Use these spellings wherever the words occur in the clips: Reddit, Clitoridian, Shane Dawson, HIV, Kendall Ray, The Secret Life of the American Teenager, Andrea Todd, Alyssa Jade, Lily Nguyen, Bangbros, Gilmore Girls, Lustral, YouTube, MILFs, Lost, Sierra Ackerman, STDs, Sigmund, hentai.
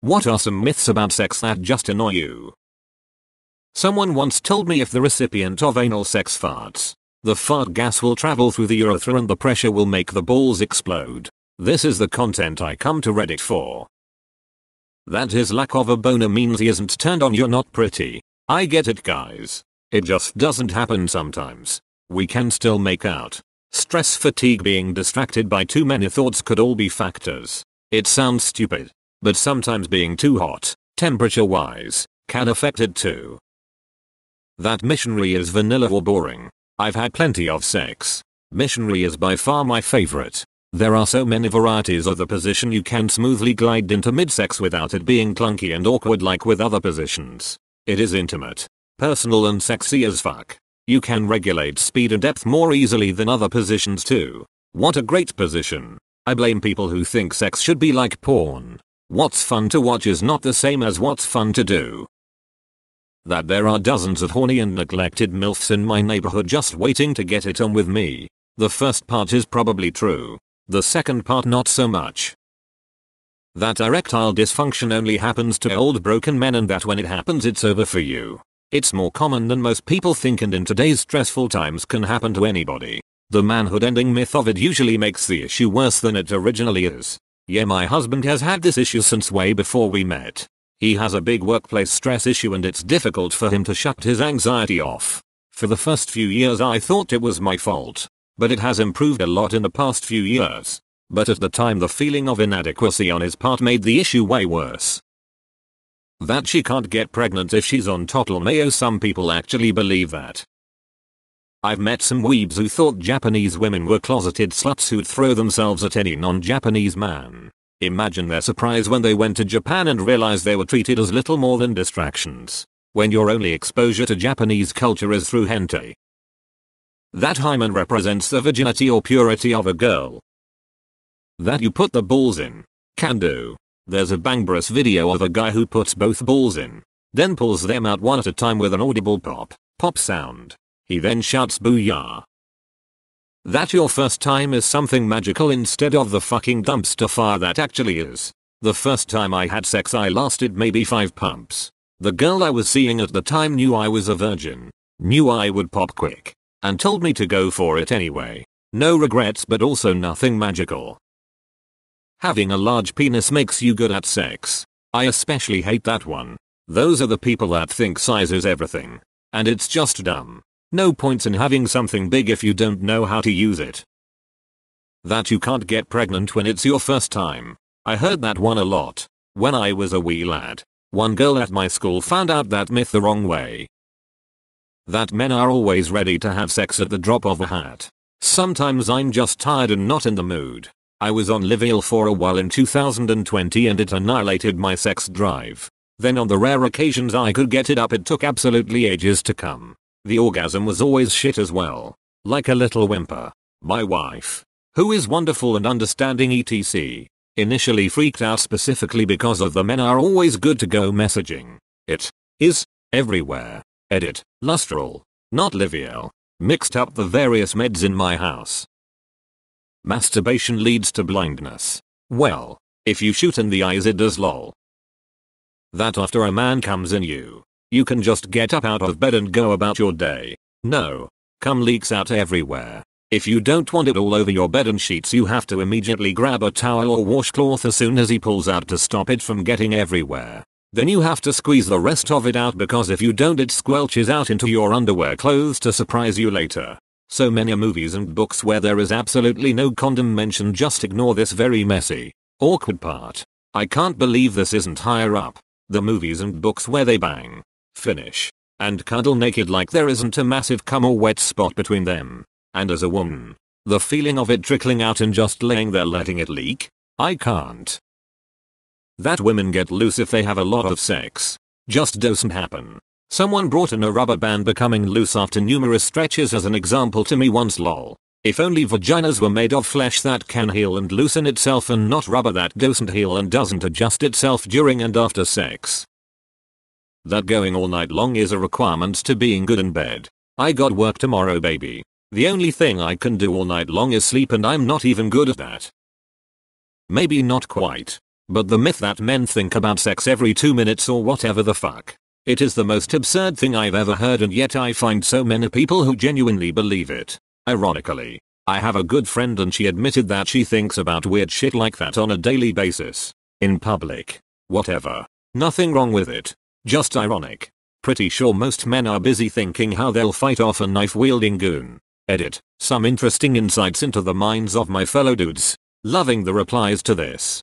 What are some myths about sex that just annoy you? Someone once told me if the recipient of anal sex farts, the fart gas will travel through the urethra and the pressure will make the balls explode. This is the content I come to Reddit for. That his lack of a boner means he isn't turned on. You're not pretty. I get it, guys. It just doesn't happen sometimes. We can still make out. Stress, fatigue, being distracted by too many thoughts could all be factors. It sounds stupid, but sometimes being too hot, temperature-wise, can affect it too. That missionary is vanilla or boring. I've had plenty of sex. Missionary is by far my favorite. There are so many varieties of the position you can smoothly glide into mid-sex without it being clunky and awkward like with other positions. It is intimate, personal, and sexy as fuck. You can regulate speed and depth more easily than other positions too. What a great position. I blame people who think sex should be like porn. What's fun to watch is not the same as what's fun to do. That there are dozens of horny and neglected MILFs in my neighborhood just waiting to get it on with me. The first part is probably true. The second part not so much. That erectile dysfunction only happens to old broken men, and that when it happens it's over for you. It's more common than most people think, and in today's stressful times can happen to anybody. The manhood-ending myth of it usually makes the issue worse than it originally is. Yeah, my husband has had this issue since way before we met. He has a big workplace stress issue and it's difficult for him to shut his anxiety off. For the first few years I thought it was my fault, but it has improved a lot in the past few years. But at the time the feeling of inadequacy on his part made the issue way worse. That she can't get pregnant if she's on total mayo. Some people actually believe that. I've met some weebs who thought Japanese women were closeted sluts who'd throw themselves at any non-Japanese man. Imagine their surprise when they went to Japan and realized they were treated as little more than distractions, when your only exposure to Japanese culture is through hentai. That hymen represents the virginity or purity of a girl. That you put the balls in. Can do. There's a Bangbros video of a guy who puts both balls in, then pulls them out one at a time with an audible pop sound. He then shouts booyah. That your first time is something magical instead of the fucking dumpster fire that actually is. The first time I had sex I lasted maybe 5 pumps. The girl I was seeing at the time knew I was a virgin, knew I would pop quick, and told me to go for it anyway. No regrets, but also nothing magical. Having a large penis makes you good at sex. I especially hate that one. Those are the people that think size is everything. And it's just dumb. No points in having something big if you don't know how to use it. That you can't get pregnant when it's your first time. I heard that one a lot. When I was a wee lad, one girl at my school found out that myth the wrong way. That men are always ready to have sex at the drop of a hat. Sometimes I'm just tired and not in the mood. I was on Livil for a while in 2020 and it annihilated my sex drive. Then on the rare occasions I could get it up, it took absolutely ages to come. The orgasm was always shit as well. Like a little whimper. My wife, who is wonderful and understanding etc., initially freaked out specifically because of the men are always good to go messaging. It is everywhere. Edit, Lustral, not Livil. Mixed up the various meds in my house. Masturbation leads to blindness. Well, if you shoot in the eyes it does, lol. That after a man comes in you can just get up out of bed and go about your day. No. Cum leaks out everywhere. If you don't want it all over your bed and sheets you have to immediately grab a towel or washcloth as soon as he pulls out to stop it from getting everywhere. Then you have to squeeze the rest of it out because if you don't it squelches out into your underwear clothes to surprise you later. So many movies and books where there is absolutely no condom mentioned just ignore this very messy, awkward part. I can't believe this isn't higher up. The movies and books where they bang, finish, and cuddle naked like there isn't a massive cum or wet spot between them. And as a woman, the feeling of it trickling out and just laying there letting it leak? I can't. That women get loose if they have a lot of sex. Just doesn't happen. Someone brought in a rubber band becoming loose after numerous stretches as an example to me once, lol. If only vaginas were made of flesh that can heal and loosen itself and not rubber that doesn't heal and doesn't adjust itself during and after sex. That going all night long is a requirement to being good in bed. I got work tomorrow, baby. The only thing I can do all night long is sleep and I'm not even good at that. Maybe not quite. But the myth that men think about sex every 2 minutes or whatever the fuck. It is the most absurd thing I've ever heard, and yet I find so many people who genuinely believe it. Ironically, I have a good friend and she admitted that she thinks about weird shit like that on a daily basis. In public. Whatever. Nothing wrong with it. Just ironic. Pretty sure most men are busy thinking how they'll fight off a knife-wielding goon. Edit. Some interesting insights into the minds of my fellow dudes. Loving the replies to this.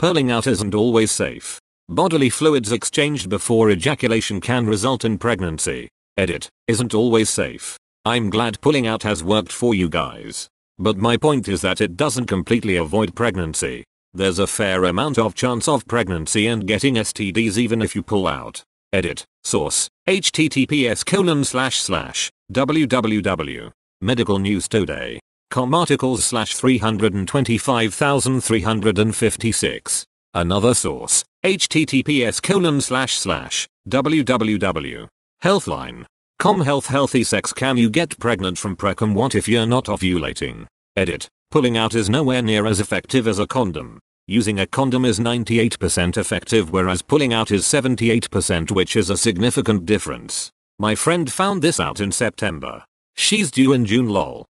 Pearling out isn't always safe. Bodily fluids exchanged before ejaculation can result in pregnancy. Edit. Isn't always safe. I'm glad pulling out has worked for you guys. But my point is that it doesn't completely avoid pregnancy. There's a fair amount of chance of pregnancy and getting STDs even if you pull out. Edit. Source. https://www.medicalnewstoday.com/articles/325356. Another source. https://www.healthline.com/healthy sex. Can you get pregnant from precum? What if you're not ovulating? Edit. Pulling out is nowhere near as effective as a condom. Using a condom is 98% effective, whereas pulling out is 78%, which is a significant difference. My friend found this out in September. She's due in June, lol.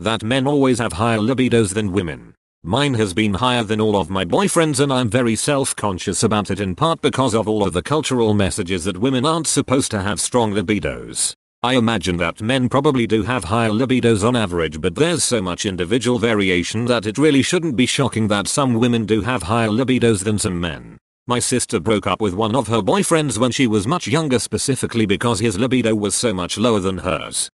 That men always have higher libidos than women. Mine has been higher than all of my boyfriends, and I'm very self-conscious about it, in part because of all of the cultural messages that women aren't supposed to have strong libidos. I imagine that men probably do have higher libidos on average, but there's so much individual variation that it really shouldn't be shocking that some women do have higher libidos than some men. My sister broke up with one of her boyfriends when she was much younger, specifically because his libido was so much lower than hers.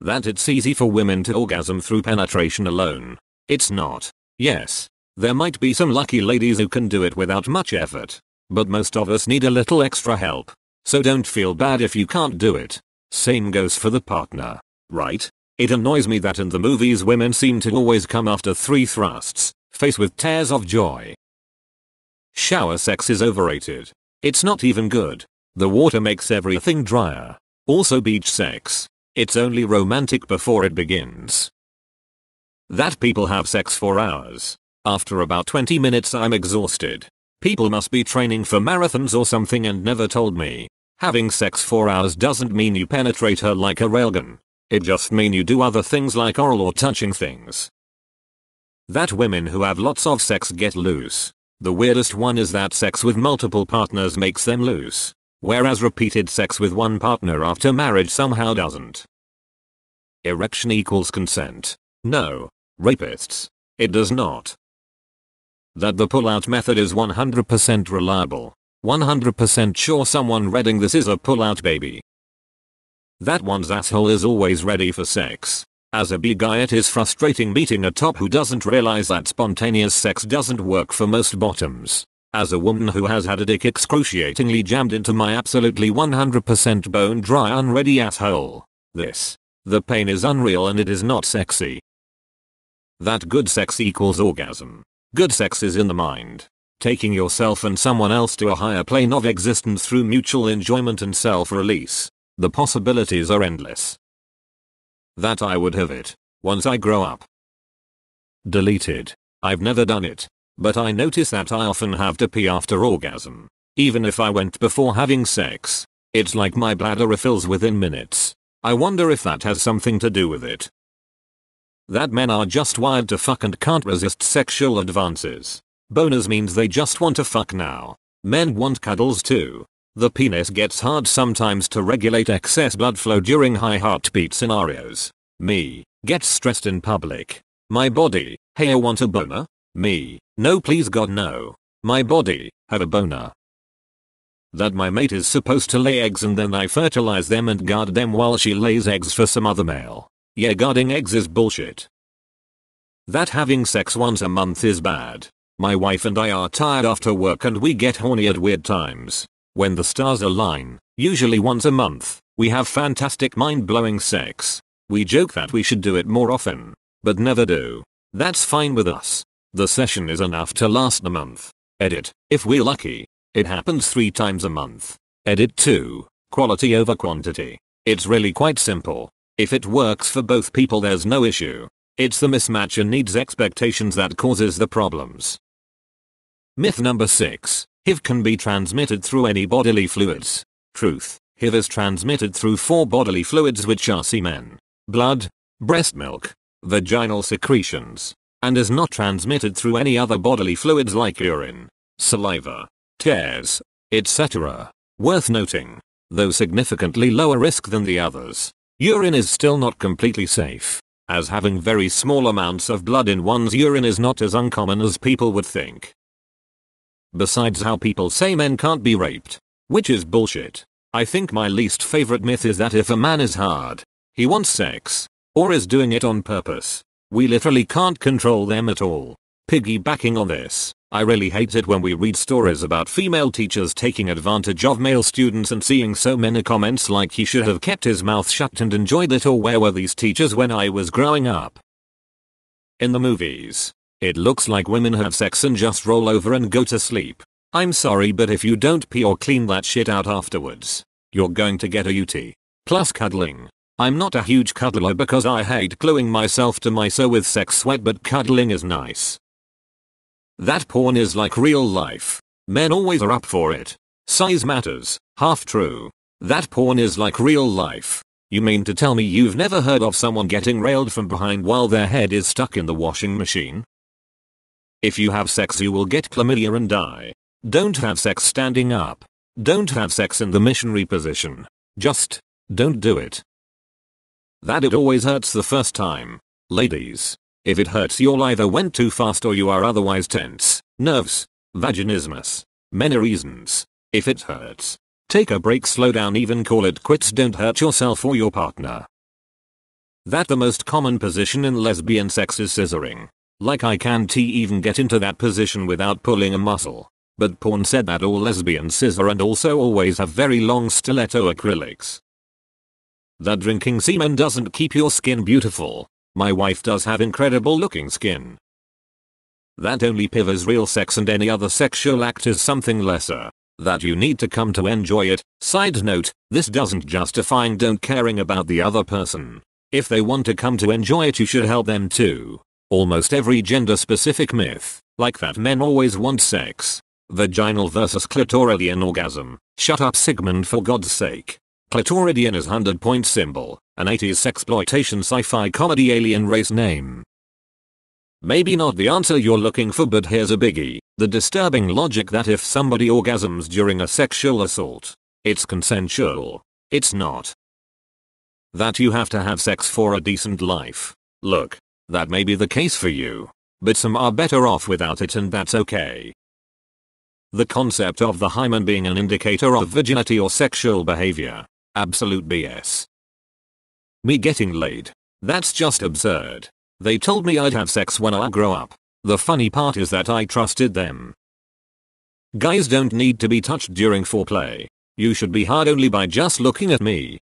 That it's easy for women to orgasm through penetration alone. It's not. Yes, there might be some lucky ladies who can do it without much effort, but most of us need a little extra help. So don't feel bad if you can't do it. Same goes for the partner, right? It annoys me that in the movies women seem to always come after 3 thrusts, face with tears of joy. Shower sex is overrated. It's not even good. The water makes everything drier. Also beach sex. It's only romantic before it begins. That people have sex for hours. After about 20 minutes I'm exhausted. People must be training for marathons or something and never told me. Having sex for hours doesn't mean you penetrate her like a railgun. It just means you do other things like oral or touching things. That women who have lots of sex get loose. The weirdest one is that sex with multiple partners makes them loose, whereas repeated sex with one partner after marriage somehow doesn't. Erection equals consent. No. Rapists. It does not. That the pull-out method is 100% reliable. 100% sure someone reading this is a pull-out baby. That one's asshole is always ready for sex. As a B guy, it is frustrating meeting a top who doesn't realize that spontaneous sex doesn't work for most bottoms. As a woman who has had a dick excruciatingly jammed into my absolutely 100% bone-dry unready asshole. The pain is unreal and it is not sexy. That good sex equals orgasm. Good sex is in the mind. Taking yourself and someone else to a higher plane of existence through mutual enjoyment and self-release. The possibilities are endless. That I would have it once I grow up. Deleted. I've never done it, but I notice that I often have to pee after orgasm. Even if I went before having sex, it's like my bladder refills within minutes. I wonder if that has something to do with it. That men are just wired to fuck and can't resist sexual advances. Boners means they just want to fuck now. Men want cuddles too. The penis gets hard sometimes to regulate excess blood flow during high heartbeat scenarios. Me. Gets stressed in public. My body. Hey, I want a boner? Me. No, please God, no. My body. Have a boner. That my mate is supposed to lay eggs and then I fertilize them and guard them while she lays eggs for some other male. Yeah, guarding eggs is bullshit. That having sex once a month is bad. My wife and I are tired after work and we get horny at weird times. When the stars align, usually once a month, we have fantastic mind-blowing sex. We joke that we should do it more often, but never do. That's fine with us. The session is enough to last the month. Edit. If we're lucky, it happens 3 times a month. Edit 2. Quality over quantity. It's really quite simple. If it works for both people, there's no issue. It's the mismatch in needs expectations that causes the problems. Myth number 6. HIV can be transmitted through any bodily fluids. Truth. HIV is transmitted through 4 bodily fluids, which are semen, blood, breast milk, vaginal secretions, and is not transmitted through any other bodily fluids like urine, saliva, tears, etc. Worth noting, though significantly lower risk than the others, urine is still not completely safe, as having very small amounts of blood in one's urine is not as uncommon as people would think. Besides how people say men can't be raped, which is bullshit, I think my least favorite myth is that if a man is hard, he wants sex, or is doing it on purpose, we literally can't control them at all. Piggybacking on this, I really hate it when we read stories about female teachers taking advantage of male students and seeing so many comments like "he should have kept his mouth shut and enjoyed it," or "where were these teachers when I was growing up?" In the movies, it looks like women have sex and just roll over and go to sleep. I'm sorry, but if you don't pee or clean that shit out afterwards, you're going to get a UT. Plus cuddling. I'm not a huge cuddler because I hate gluing myself to my so with sex sweat, but cuddling is nice. That porn is like real life. Men always are up for it. Size matters. Half true. That porn is like real life. You mean to tell me you've never heard of someone getting railed from behind while their head is stuck in the washing machine? If you have sex, you will get chlamydia and die. Don't have sex standing up. Don't have sex in the missionary position. Just don't do it. That it always hurts the first time. Ladies, if it hurts, you'll either went too fast or you are otherwise tense, nerves, vaginismus, many reasons. If it hurts, take a break, slow down, even call it quits. Don't hurt yourself or your partner. That the most common position in lesbian sex is scissoring. Like I can't even get into that position without pulling a muscle. But porn said that all lesbians scissor and also always have very long stiletto acrylics. That drinking semen doesn't keep your skin beautiful. My wife does have incredible looking skin. That only PIV is real sex and any other sexual act is something lesser, that you need to come to enjoy it. Side note, this doesn't justify don't caring about the other person. If they want to come to enjoy it, you should help them too. Almost every gender specific myth, like that men always want sex, vaginal versus clitoridian orgasm. Shut up, Sigmund, for God's sake. Clitoridian is 100-point symbol, an 80s sexploitation sci-fi comedy alien race name. Maybe not the answer you're looking for, but here's a biggie. The disturbing logic that if somebody orgasms during a sexual assault, it's consensual. It's not. That you have to have sex for a decent life. Look, that may be the case for you, but some are better off without it, and that's okay. The concept of the hymen being an indicator of virginity or sexual behavior. Absolute BS. Me getting laid. That's just absurd. They told me I'd have sex when I grow up. The funny part is that I trusted them. Guys don't need to be touched during foreplay. You should be hard only by just looking at me.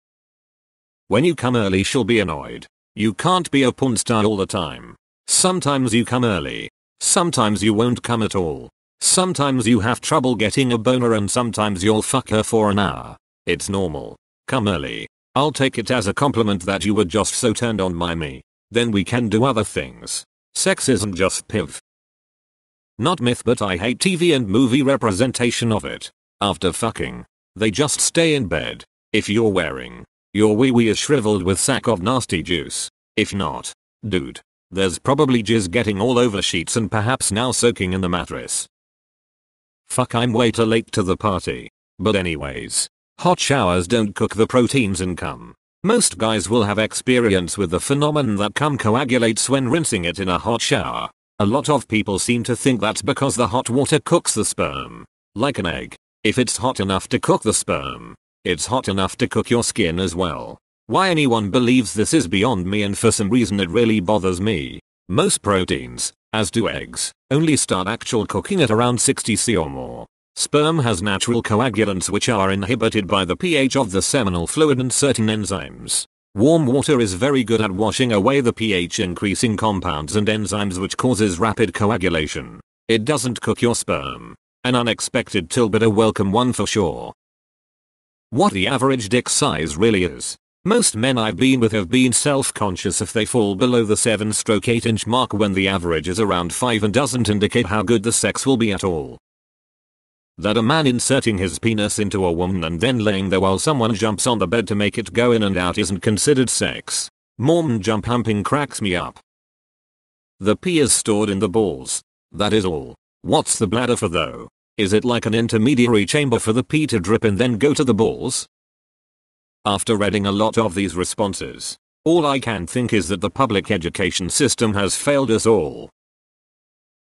When you come early, she'll be annoyed. You can't be a porn star all the time. Sometimes you come early. Sometimes you won't come at all. Sometimes you have trouble getting a boner, and sometimes you'll fuck her for an hour. It's normal. Come early. I'll take it as a compliment that you were just so turned on by me. Then we can do other things. Sex isn't just PIV. Not myth, but I hate TV and movie representation of it. After fucking, they just stay in bed. If you're wearing, your wee-wee is shriveled with sack of nasty juice. If not, dude, there's probably jizz getting all over sheets and perhaps now soaking in the mattress. Fuck, I'm way too late to the party. But anyways. Hot showers don't cook the proteins in cum. Most guys will have experience with the phenomenon that cum coagulates when rinsing it in a hot shower. A lot of people seem to think that's because the hot water cooks the sperm. Like an egg. If it's hot enough to cook the sperm, it's hot enough to cook your skin as well. Why anyone believes this is beyond me, and for some reason it really bothers me. Most proteins, as do eggs, only start actual cooking at around 60°C or more. Sperm has natural coagulants which are inhibited by the pH of the seminal fluid and certain enzymes. Warm water is very good at washing away the pH increasing compounds and enzymes, which causes rapid coagulation. It doesn't cook your sperm. An unexpected till, but a welcome one for sure. What the average dick size really is. Most men I've been with have been self-conscious if they fall below the 7/8 inch mark when the average is around 5 and doesn't indicate how good the sex will be at all. That a man inserting his penis into a woman and then laying there while someone jumps on the bed to make it go in and out isn't considered sex. Mormon jump humping cracks me up. The pee is stored in the balls. That is all. What's the bladder for though? Is it like an intermediary chamber for the pee to drip and then go to the balls? After reading a lot of these responses, all I can think is that the public education system has failed us all.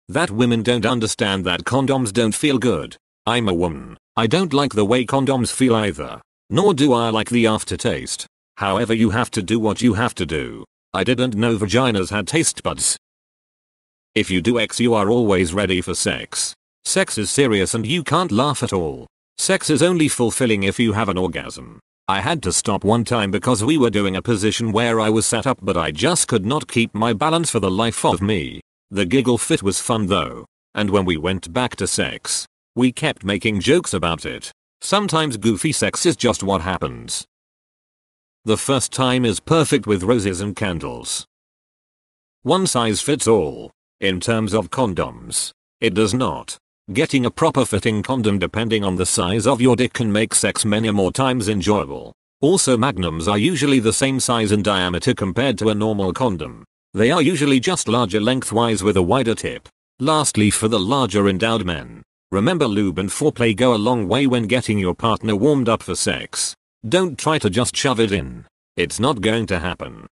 That women don't understand that condoms don't feel good. I'm a woman. I don't like the way condoms feel either. Nor do I like the aftertaste. However, you have to do what you have to do. I didn't know vaginas had taste buds. If you do X, you are always ready for sex. Sex is serious and you can't laugh at all. Sex is only fulfilling if you have an orgasm. I had to stop one time because we were doing a position where I was sat up, but I just could not keep my balance for the life of me. The giggle fit was fun though. And when we went back to sex, we kept making jokes about it. Sometimes goofy sex is just what happens. The first time is perfect with roses and candles. One size fits all. In terms of condoms, it does not. Getting a proper fitting condom depending on the size of your dick can make sex many more times enjoyable. Also, magnums are usually the same size and diameter compared to a normal condom. They are usually just larger lengthwise with a wider tip. Lastly, for the larger endowed men, remember lube and foreplay go a long way when getting your partner warmed up for sex. Don't try to just shove it in. It's not going to happen.